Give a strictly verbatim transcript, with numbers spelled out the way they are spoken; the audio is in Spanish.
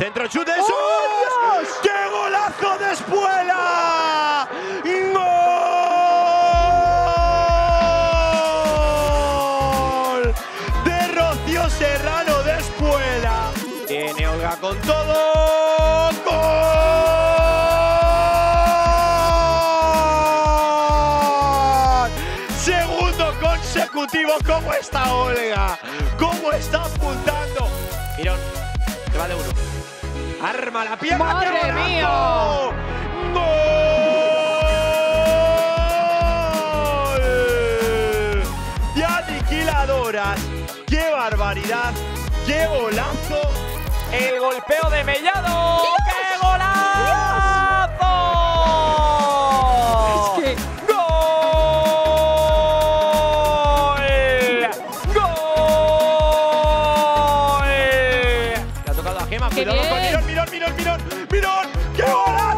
Centro, chute, ¡oh, ¡oh, Dios! ¡Qué golazo de Espuela! ¡Gol! De Rocío Serrano de Espuela. Tiene Olga con todo. ¡Gol! Segundo consecutivo. ¿Cómo está Olga? ¿Cómo está apuntando? Mirón, te va de uno. Arma la pierna. ¡Madre mía! ¡Gol! ¡De aniquiladoras! ¡Qué barbaridad! ¡Qué golazo! El golpeo de Mellado. ¡Dios! ¡Qué golazo! Es que... ¡Gol! ¡Gol! Le ha tocado a Gema. Mirón, mirón, mirón, mirón, mirón. ¡Qué golazo!